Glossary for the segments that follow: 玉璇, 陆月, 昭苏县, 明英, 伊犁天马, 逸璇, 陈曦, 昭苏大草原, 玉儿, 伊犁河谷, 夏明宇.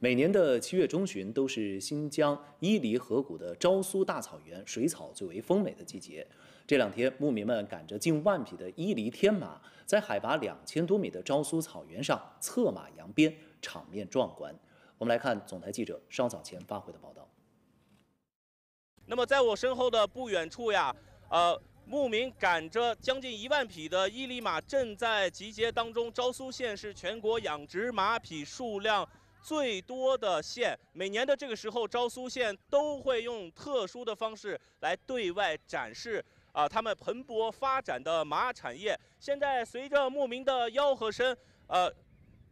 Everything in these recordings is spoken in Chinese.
每年的7月中旬都是新疆伊犁河谷的昭苏大草原水草最为丰美的季节。这2天，牧民们赶着近万匹的伊犁天马，在海拔2000多米的昭苏草原上策马扬鞭，场面壮观。我们来看总台记者稍早前发回的报道。那么，在我身后的不远处呀，牧民赶着将近1万匹的伊犁马，正在集结当中。昭苏县是全国养殖马匹数量最多的县，每年的这个时候，昭苏县都会用特殊的方式来对外展示他们蓬勃发展的马产业。现在随着牧民的吆喝声，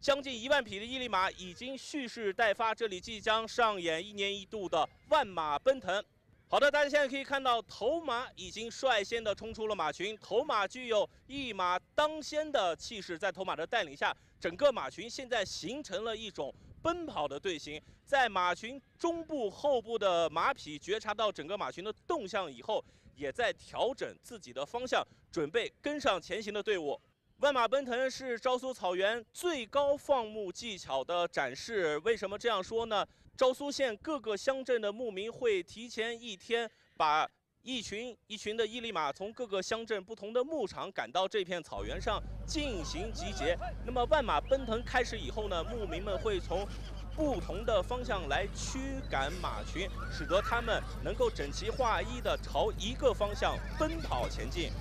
将近1万匹的伊犁马已经蓄势待发，这里即将上演1年1度的万马奔腾。好的，大家现在可以看到，头马已经率先的冲出了马群，头马具有一马当先的气势，在头马的带领下，整个马群现在形成了一种奔跑的队形。在马群中部、后部的马匹觉察到整个马群的动向以后，也在调整自己的方向，准备跟上前行的队伍。万马奔腾是昭苏草原最高放牧技巧的展示。为什么这样说呢？昭苏县各个乡镇的牧民会提前1天把一群的伊犁马从各个乡镇不同的牧场赶到这片草原上进行集结。那么万马奔腾开始以后呢，牧民们会从不同的方向来驱赶马群，使得他们能够整齐划一地朝一个方向奔跑前进。